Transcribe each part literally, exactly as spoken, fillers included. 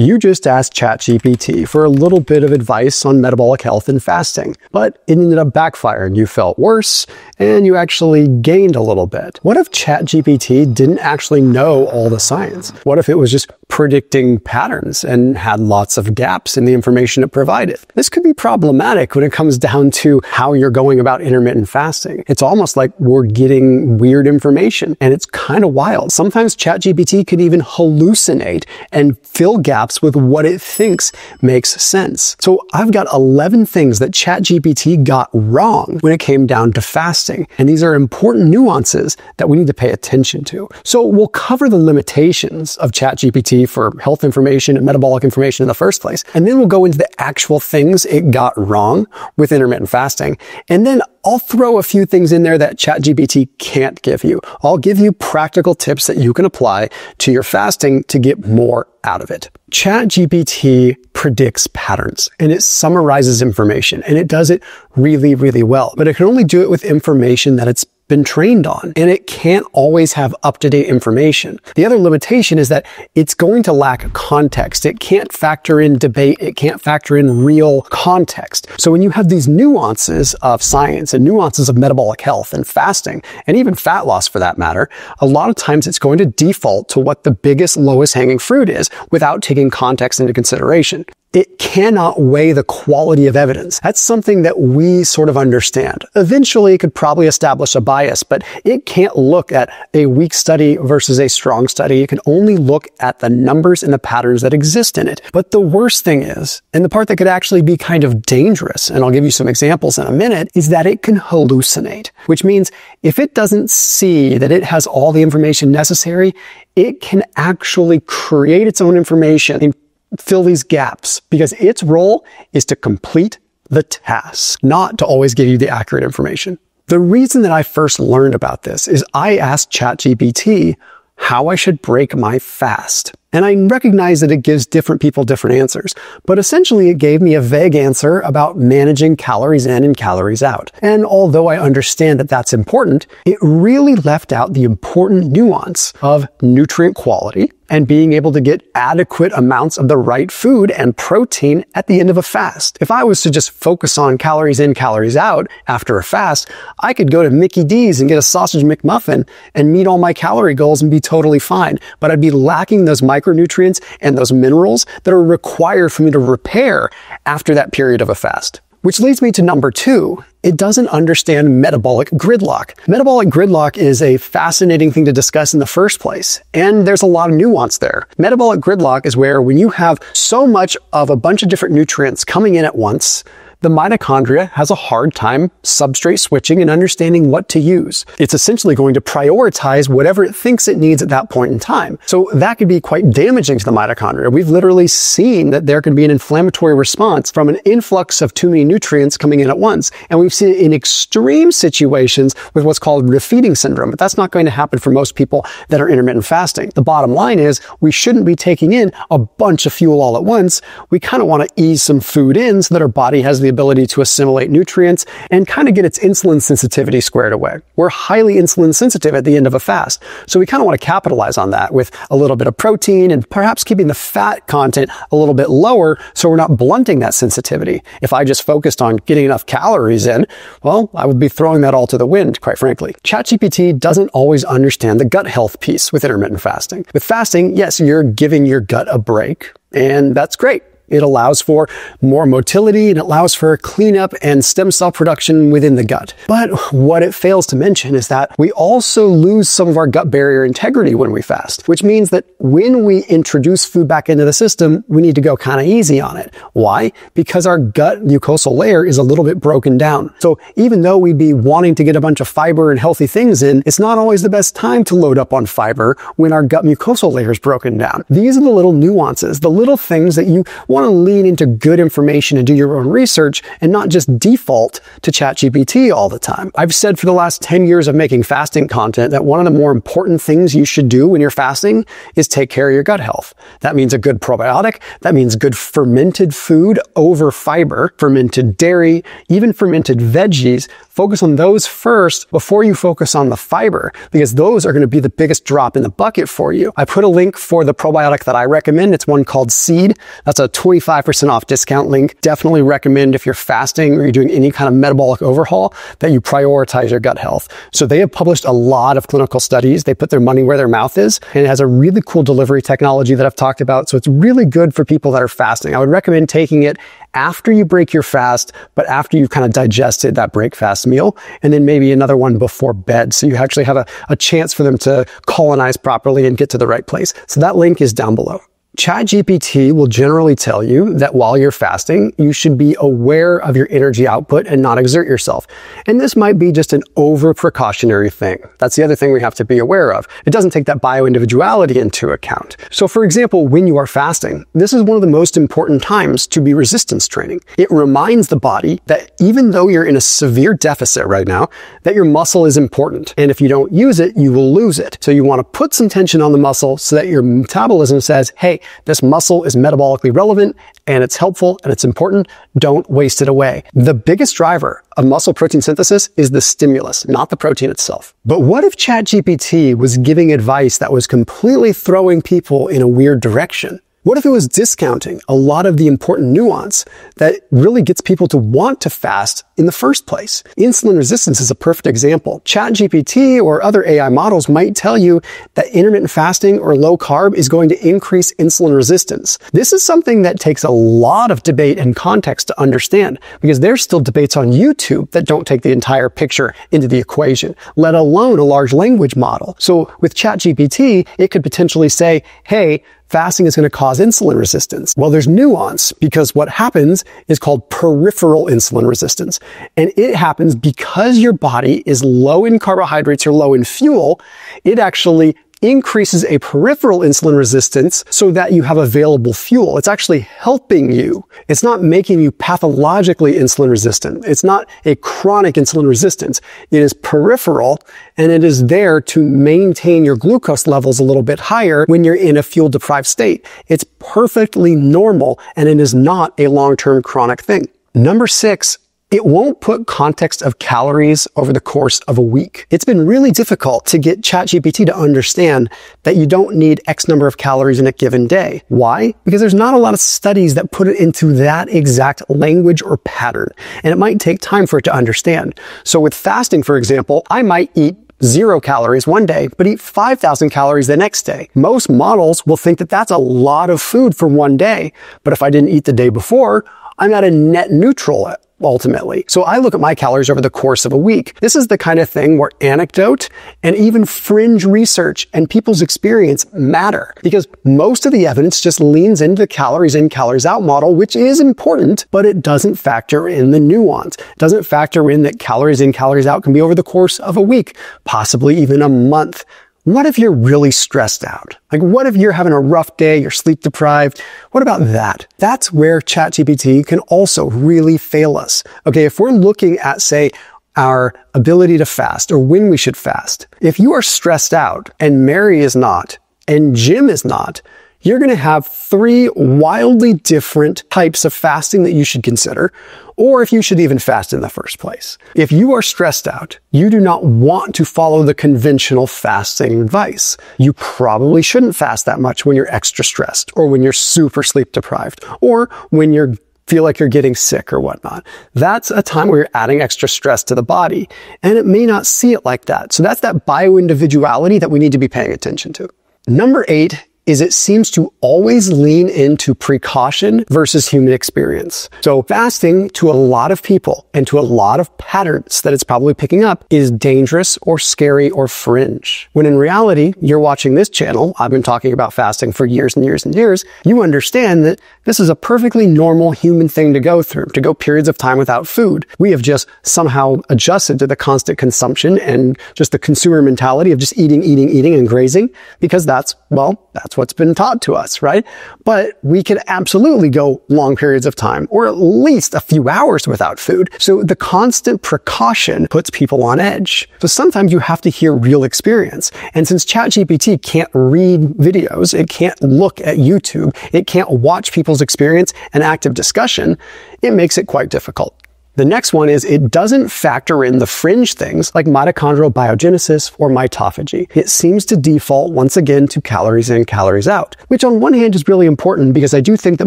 You just asked ChatGPT for a little bit of advice on metabolic health and fasting, but it ended up backfiring. You felt worse, and you actually gained a little bit. What if ChatGPT didn't actually know all the science? What if it was just predicting patterns and had lots of gaps in the information it provided? This could be problematic when it comes down to how you're going about intermittent fasting. It's almost like we're getting weird information, and it's kind of wild. Sometimes ChatGPT could even hallucinate and fill gaps with what it thinks makes sense. So I've got eleven things that ChatGPT got wrong when it came down to fasting. And these are important nuances that we need to pay attention to. So we'll cover the limitations of ChatGPT for health information and metabolic information in the first place. And then we'll go into the actual things it got wrong with intermittent fasting. And then I'll throw a few things in there that ChatGPT can't give you. I'll give you practical tips that you can apply to your fasting to get more out of it. ChatGPT predicts patterns, and it summarizes information, and it does it really, really well. But it can only do it with information that it's been trained on, and it can't always have up-to-date information. The other limitation is that it's going to lack context. It can't factor in debate. It can't factor in real context. So when you have these nuances of science and nuances of metabolic health and fasting, and even fat loss for that matter, a lot of times it's going to default to what the biggest, lowest hanging fruit is without taking context into consideration. It cannot weigh the quality of evidence. That's something that we sort of understand. Eventually, it could probably establish a bias, but it can't look at a weak study versus a strong study. It can only look at the numbers and the patterns that exist in it. But the worst thing is, and the part that could actually be kind of dangerous, and I'll give you some examples in a minute, is that it can hallucinate, which means if it doesn't see that it has all the information necessary, it can actually create its own information and fill these gaps, because its role is to complete the task, not to always give you the accurate information. The reason that I first learned about this is I asked ChatGPT how I should break my fast. And I recognize that it gives different people different answers, but essentially it gave me a vague answer about managing calories in and calories out. And although I understand that that's important, it really left out the important nuance of nutrient quality and being able to get adequate amounts of the right food and protein at the end of a fast. If I was to just focus on calories in, calories out after a fast, I could go to Mickey D's and get a sausage McMuffin and meet all my calorie goals and be totally fine, but I'd be lacking those micro micronutrients and those minerals that are required for me to repair after that period of a fast. Which leads me to number two. It doesn't understand metabolic gridlock. Metabolic gridlock is a fascinating thing to discuss in the first place, and there's a lot of nuance there. Metabolic gridlock is where when you have so much of a bunch of different nutrients coming in at once, the mitochondria has a hard time substrate switching and understanding what to use. It's essentially going to prioritize whatever it thinks it needs at that point in time. So that could be quite damaging to the mitochondria. We've literally seen that there can be an inflammatory response from an influx of too many nutrients coming in at once. And we've seen it in extreme situations with what's called refeeding syndrome. But that's not going to happen for most people that are intermittent fasting. The bottom line is we shouldn't be taking in a bunch of fuel all at once. We kind of want to ease some food in so that our body has the ability to assimilate nutrients and kind of get its insulin sensitivity squared away. We're highly insulin sensitive at the end of a fast. So we kind of want to capitalize on that with a little bit of protein and perhaps keeping the fat content a little bit lower so we're not blunting that sensitivity. If I just focused on getting enough calories in, well, I would be throwing that all to the wind, quite frankly. ChatGPT doesn't always understand the gut health piece with intermittent fasting. With fasting, yes, you're giving your gut a break, and that's great. It allows for more motility and it allows for cleanup and stem cell production within the gut. But what it fails to mention is that we also lose some of our gut barrier integrity when we fast, which means that when we introduce food back into the system, we need to go kind of easy on it. Why? Because our gut mucosal layer is a little bit broken down. So even though we'd be wanting to get a bunch of fiber and healthy things in, it's not always the best time to load up on fiber when our gut mucosal layer is broken down. These are the little nuances, the little things that you want want to lean into good information and do your own research and not just default to ChatGPT all the time. I've said for the last ten years of making fasting content that one of the more important things you should do when you're fasting is take care of your gut health. That means a good probiotic. That means good fermented food over fiber, fermented dairy, even fermented veggies. Focus on those first before you focus on the fiber, because those are going to be the biggest drop in the bucket for you. I put a link for the probiotic that I recommend. It's one called Seed. That's a twenty-five percent off discount link. Definitely recommend if you're fasting or you're doing any kind of metabolic overhaul that you prioritize your gut health. So they have published a lot of clinical studies. They put their money where their mouth is, and it has a really cool delivery technology that I've talked about. So it's really good for people that are fasting. I would recommend taking it after you break your fast, but after you've kind of digested that break fast meal, and then maybe another one before bed. So you actually have a, a chance for them to colonize properly and get to the right place. So that link is down below. ChatGPT will generally tell you that while you're fasting, you should be aware of your energy output and not exert yourself. And this might be just an over precautionary thing. That's the other thing we have to be aware of. It doesn't take that bioindividuality into account. So for example, when you are fasting, this is one of the most important times to be resistance training. It reminds the body that even though you're in a severe deficit right now, that your muscle is important. And if you don't use it, you will lose it. So you want to put some tension on the muscle so that your metabolism says, hey, this muscle is metabolically relevant and it's helpful and it's important. Don't waste it away. The biggest driver of muscle protein synthesis is the stimulus, not the protein itself. But what if ChatGPT was giving advice that was completely throwing people in a weird direction? What if it was discounting a lot of the important nuance that really gets people to want to fast in the first place? Insulin resistance is a perfect example. ChatGPT or other A I models might tell you that intermittent fasting or low carb is going to increase insulin resistance. This is something that takes a lot of debate and context to understand, because there's still debates on YouTube that don't take the entire picture into the equation, let alone a large language model. So with ChatGPT, it could potentially say, hey, fasting is going to cause insulin resistance. Well, there's nuance, because what happens is called peripheral insulin resistance. And it happens because your body is low in carbohydrates or low in fuel. It actually increases a peripheral insulin resistance so that you have available fuel. It's actually helping you. It's not making you pathologically insulin resistant. It's not a chronic insulin resistance. It is peripheral, and it is there to maintain your glucose levels a little bit higher when you're in a fuel deprived state. It's perfectly normal, and it is not a long-term chronic thing. Number six, it won't put context of calories over the course of a week. It's been really difficult to get ChatGPT to understand that you don't need X number of calories in a given day. Why? Because there's not a lot of studies that put it into that exact language or pattern, and it might take time for it to understand. So with fasting, for example, I might eat zero calories one day, but eat five thousand calories the next day. Most models will think that that's a lot of food for one day, but if I didn't eat the day before, I'm at a net neutral ultimately. So I look at my calories over the course of a week. This is the kind of thing where anecdote and even fringe research and people's experience matter, because most of the evidence just leans into the calories in, calories out model, which is important, but it doesn't factor in the nuance. It doesn't factor in that calories in, calories out can be over the course of a week, possibly even a month. What if you're really stressed out? Like, what if you're having a rough day, you're sleep deprived? What about that? That's where ChatGPT can also really fail us. Okay, if we're looking at, say, our ability to fast or when we should fast, if you are stressed out and Mary is not and Jim is not, you're going to have three wildly different types of fasting that you should consider, or if you should even fast in the first place. If you are stressed out, you do not want to follow the conventional fasting advice. You probably shouldn't fast that much when you're extra stressed, or when you're super sleep deprived, or when you're feel like you're getting sick or whatnot. That's a time where you're adding extra stress to the body, and it may not see it like that. So that's that bioindividuality that we need to be paying attention to. Number eight is it seems to always lean into precaution versus human experience. So fasting, to a lot of people and to a lot of patterns that it's probably picking up, is dangerous or scary or fringe. When in reality, you're watching this channel, I've been talking about fasting for years and years and years, you understand that this is a perfectly normal human thing to go through, to go periods of time without food. We have just somehow adjusted to the constant consumption and just the consumer mentality of just eating, eating, eating and grazing, because that's, well, that's That's what's been taught to us, right? But we could absolutely go long periods of time or at least a few hours without food. So the constant precaution puts people on edge. So sometimes you have to hear real experience. And since ChatGPT can't read videos, it can't look at YouTube, it can't watch people's experience and active discussion, it makes it quite difficult. The next one is it doesn't factor in the fringe things like mitochondrial biogenesis or mitophagy. It seems to default once again to calories in, calories out, which on one hand is really important because I do think that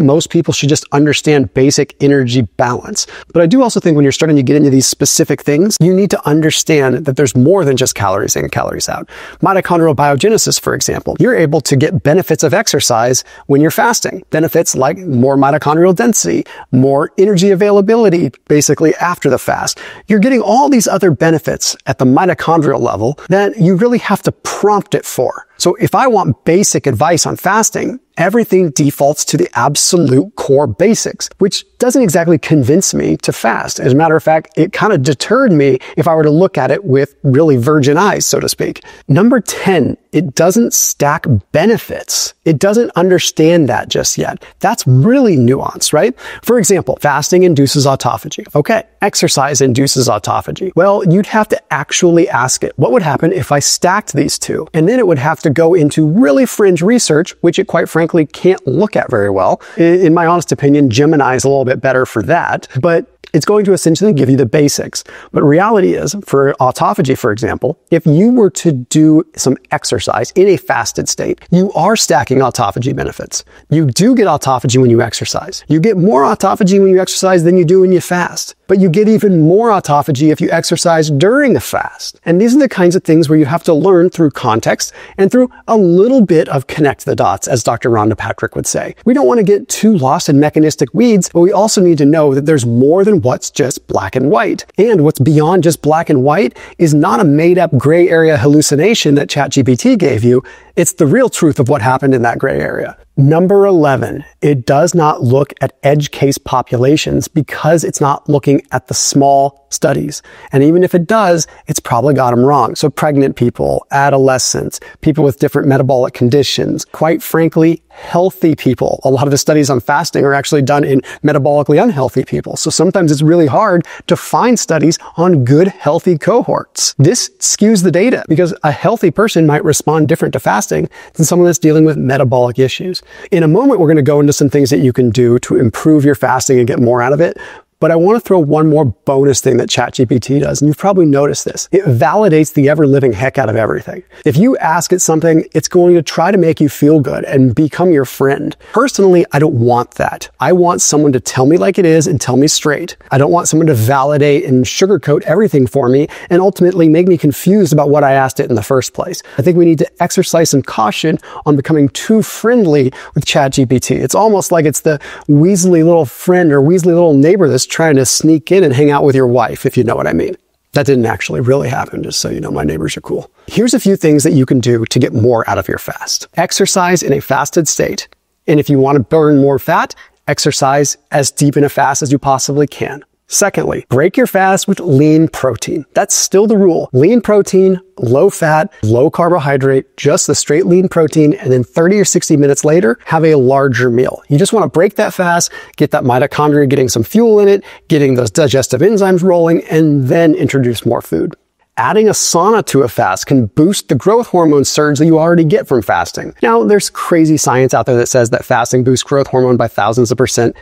most people should just understand basic energy balance. But I do also think when you're starting to get into these specific things, you need to understand that there's more than just calories in, calories out. Mitochondrial biogenesis, for example, you're able to get benefits of exercise when you're fasting. Benefits like more mitochondrial density, more energy availability, basically after the fast. You're getting all these other benefits at the mitochondrial level that you really have to prompt it for. So if I want basic advice on fasting, everything defaults to the absolute core basics, which doesn't exactly convince me to fast. As a matter of fact, it kind of deterred me if I were to look at it with really virgin eyes, so to speak. Number ten, it doesn't stack benefits. It doesn't understand that just yet. That's really nuanced, right? For example, fasting induces autophagy. Okay, exercise induces autophagy. Well, you'd have to actually ask it, what would happen if I stacked these two? And then it would have to go into really fringe research, which it quite frankly frankly can't look at very well. In my honest opinion, Gemini is a little bit better for that, but it's going to essentially give you the basics. But reality is, for autophagy, for example, if you were to do some exercise in a fasted state, you are stacking autophagy benefits. You do get autophagy when you exercise. You get more autophagy when you exercise than you do when you fast. But you get even more autophagy if you exercise during the fast. And these are the kinds of things where you have to learn through context and through a little bit of connect the dots, as Doctor Rhonda Patrick would say. We don't want to get too lost in mechanistic weeds, but we also need to know that there's more than what's just black and white. And what's beyond just black and white is not a made-up gray area hallucination that ChatGPT gave you. It's the real truth of what happened in that gray area. Number eleven, it does not look at edge case populations because it's not looking at the small studies. And even if it does, it's probably got them wrong. So pregnant people, adolescents, people with different metabolic conditions, quite frankly, healthy people. A lot of the studies on fasting are actually done in metabolically unhealthy people. So sometimes it's really hard to find studies on good, healthy cohorts. This skews the data because a healthy person might respond different to fasting than someone that's dealing with metabolic issues. In a moment, we're going to go into some things that you can do to improve your fasting and get more out of it. But I want to throw one more bonus thing that ChatGPT does, and you've probably noticed this. It validates the ever-living heck out of everything. If you ask it something, it's going to try to make you feel good and become your friend. Personally, I don't want that. I want someone to tell me like it is and tell me straight. I don't want someone to validate and sugarcoat everything for me and ultimately make me confused about what I asked it in the first place. I think we need to exercise some caution on becoming too friendly with ChatGPT. It's almost like it's the weaselly little friend or weaselly little neighbor that's trying to sneak in and hang out with your wife, if you know what I mean. That didn't actually really happen, just so you know, my neighbors are cool. Here's a few things that you can do to get more out of your fast. Exercise in a fasted state. And if you want to burn more fat, exercise as deep in a fast as you possibly can. Secondly, break your fast with lean protein. That's still the rule. Lean protein, low fat, low carbohydrate, just the straight lean protein, and then thirty or sixty minutes later, have a larger meal. You just want to break that fast, get that mitochondria getting some fuel in it, getting those digestive enzymes rolling, and then introduce more food. Adding a sauna to a fast can boost the growth hormone surge that you already get from fasting. Now, there's crazy science out there that says that fasting boosts growth hormone by thousands of percent.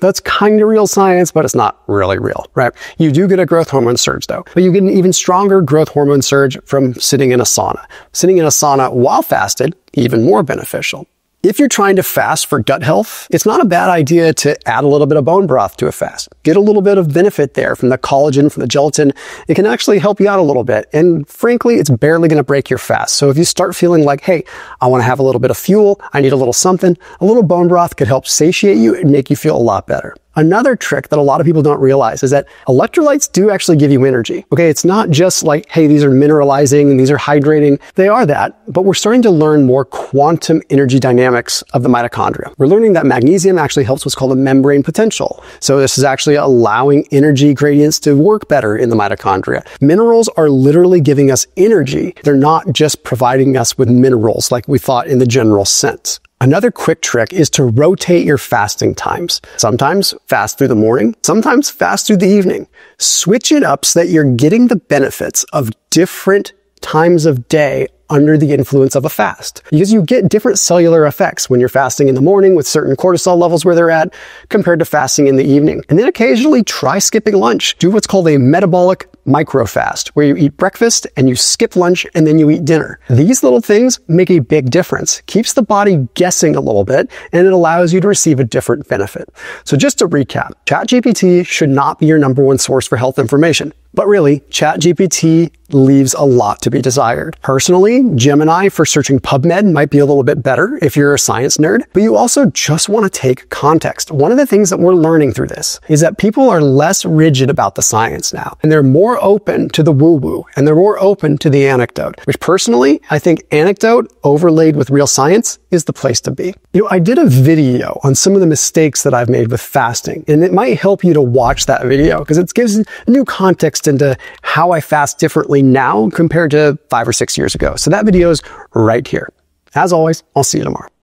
That's kind of real science, but it's not really real, right? You do get a growth hormone surge though, but you get an even stronger growth hormone surge from sitting in a sauna. Sitting in a sauna while fasted, even more beneficial. If you're trying to fast for gut health, it's not a bad idea to add a little bit of bone broth to a fast. Get a little bit of benefit there from the collagen, from the gelatin. It can actually help you out a little bit. And frankly, it's barely going to break your fast. So if you start feeling like, hey, I want to have a little bit of fuel, I need a little something, a little bone broth could help satiate you and make you feel a lot better. Another trick that a lot of people don't realize is that electrolytes do actually give you energy. Okay, it's not just like, hey, these are mineralizing and these are hydrating. They are that, but we're starting to learn more quantum energy dynamics of the mitochondria. We're learning that magnesium actually helps what's called a membrane potential. So this is actually allowing energy gradients to work better in the mitochondria. Minerals are literally giving us energy. They're not just providing us with minerals like we thought in the general sense. Another quick trick is to rotate your fasting times. Sometimes fast through the morning, sometimes fast through the evening. Switch it up so that you're getting the benefits of different times of day under the influence of a fast, because you get different cellular effects when you're fasting in the morning with certain cortisol levels where they're at compared to fasting in the evening. And then occasionally try skipping lunch. Do what's called a metabolic micro fast, where you eat breakfast and you skip lunch and then you eat dinner. These little things make a big difference. Keeps the body guessing a little bit, and it allows you to receive a different benefit. So just to recap, ChatGPT should not be your number one source for health information. But really, ChatGPT leaves a lot to be desired. Personally, Gemini for searching PubMed might be a little bit better if you're a science nerd, but you also just want to take context. One of the things that we're learning through this is that people are less rigid about the science now, and they're more open to the woo-woo, and they're more open to the anecdote, which personally, I think anecdote overlaid with real science is the place to be. You know, I did a video on some of the mistakes that I've made with fasting, and it might help you to watch that video because it gives new context into how I fast differently now compared to five or six years ago. So that video is right here. As always, I'll see you tomorrow.